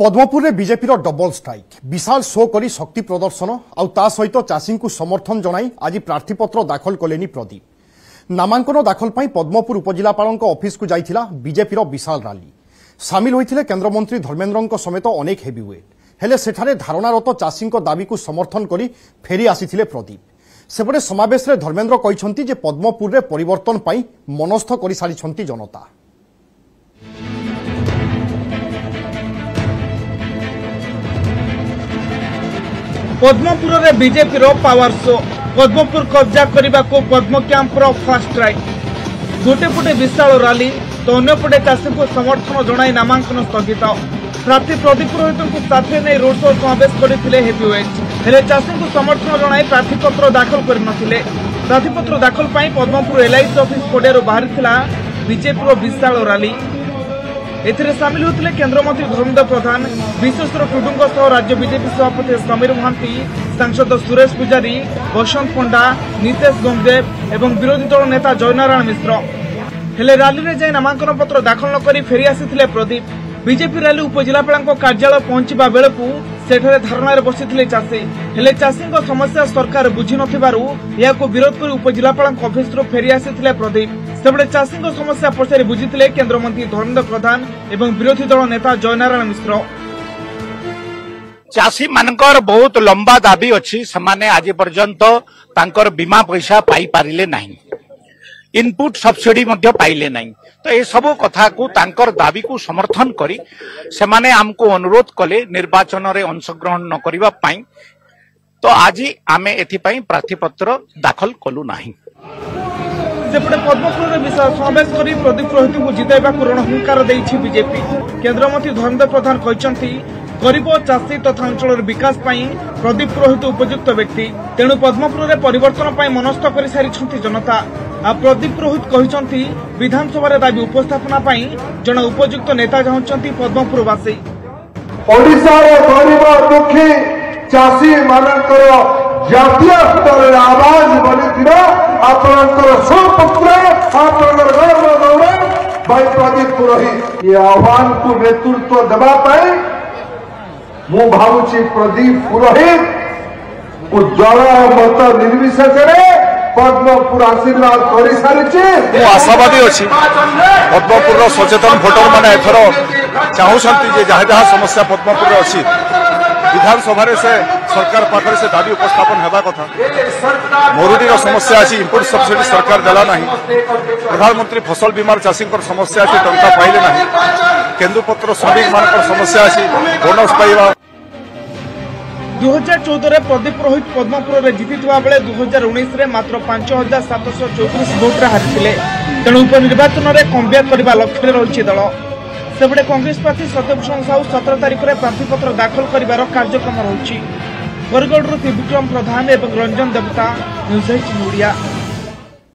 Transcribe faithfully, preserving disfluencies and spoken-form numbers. Padampur BJP double strike विशाल show करी शक्ति प्रदर्शन आउ सहित चाषी को समर्थन जनाई आज प्रार्थीपत्र दाखल कले प्रदीप नामांकन दाखल पर पद्मपुर उपजिलापाल ऑफिस को जाइथिला बीजेपी विशाल रैली सामिल होते केन्द्रमंत्री धर्मेन्द्र समेत अनेक हेवीवेट हेले सेठारे धारणारत चाषी दाबी को समर्थन कर फेरी आसीथिले प्रदीप सेपटे समावेश धर्मेन्द्र कहते हैं पद्मपुर में परिवर्तन पाई मनस्थ कर सारी जनता पद्मपुर में बीजेपी पावर शो पद्मपुर कब्जा करने को पद्म कैंपर फास्ट ट्राइक गोटे पटे विशाल रैली तो अंपटे चाषी को समर्थन जनाई नामांकन स्थगित प्रार्थी प्रदीप रोहित को साथ नहीं रोड शो समावेश करते हेवीवेट हेले चाषी को समर्थन जनाई प्रार्थीपत्र दाखल कर प्रार्थीपत्र दाखल पद्मपुर एलआईसी ऑफिस पड़िया बाहरी बीजेपी विशाल रैली एथिरे सामिल होते केन्द्रमंत्री धर्मेन्द्र प्रधान विश्वेश्वर कुटुंब राज्य बीजेपी सभापति समीर महांती सांसद सुरेश पूजारी वसन्त पंडा नितेश गंगदेव एवं विरोधी दल नेता जयनारायण मिश्र हेले रैली में जाए नामांकन पत्र दाखल नक फेरी आसीथिले प्रदीप बीजेपी रैली उपजिलापाल कार्यालय पहुंचा बेलू सेठारे धारणार बसिथिले चाषी हेले चाषी समस्या सरकार बुझी नथिबारु याको विरोध कर उपजिलापाल ऑफिस रो फेरी आसीथिले प्रदीप सेपटे चाषी समस्या पचारि बुझीथिले केन्द्रमंत्री धर्मेन्द्र प्रधान एवं विरोधी दल नेता जयनारायण मिश्र चाषी मानकर बहुत लंबा दाबी अछि समाने आज पर्यंत तांकर बीमा पैसा पाई पारिले नाही इनपुट सब्सिडी मध्य पाइले नाही तो ए सब कथा को तांकर दाबी को समर्थन करी समाने हमको अनुरोध कले निर्वाचन रे अंशग्रहण न करिबा पाई तो आज आमे एथि पाई प्रार्थीपत्र दाखल कलु नाही सेपटे पद्मपुर में विशाल समावेश कर प्रदीप रोहित को जिताइबा रणहुंकार बीजेपी केन्द्रमंत्री धर्मेन्द्र प्रधान कहते गरीब चाषी तथा अंचल विकास प्रदीप रोहित उपयुक्त व्यक्ति तेणु पद्मपुर में परिवर्तन मनस्थ कर सारी जनता आ प्रदीप रोहित कहते विधानसभा दाबी उपस्थापना जन उपयुक्त नेता चाहते पद्मपुरवासी दुखी चाषी मान जातीय स्तर आवाज बनी भाई प्रदीप रोहित ये आह्वान को नेतृत्व दबा पाए मु भावुची प्रदीप पुरोहित उज्जवल मत निर्विशेष पद्मपुर आशीर्वाद कर सारी मु आशावादी अच्छी पद्मपुर सचेतन भोटर मैंने एथर चाहते जहाँ जहाँ समस्या पद्मपुर अच्छी विधानसभा से सरकार पाखर से दाबी उपस्थापन होगा कथा मरुडी समस्या अच्छी इनपुट सब्सिडी सरकार देला नहीं प्रधानमंत्री फसल बीमार चाषी समस्या अच्छी टंका पाइले नहीं केंदुपत्र श्रमिक मान समस्या अच्छी बोनस पाइबा दो हज़ार चौदह प्रदीप रोहित पद्मपुर जीति बेले दो हज़ार उन्नीस मात्र पांच हजार सात सौ चौतीस भोट्रे हारी तेणु उपनिर्वाचन में कमब्याक करने लक्ष्य रही दल सेपटे कांग्रेस प्रार्थी सत्यभूषण साहू सत्रह तारीख में प्रार्थीपत्र दाखल कर कार्यक्रम रही बरगढ़ विक्रम प्रधान एवं रंजन देवता न्यूज़ अठारह।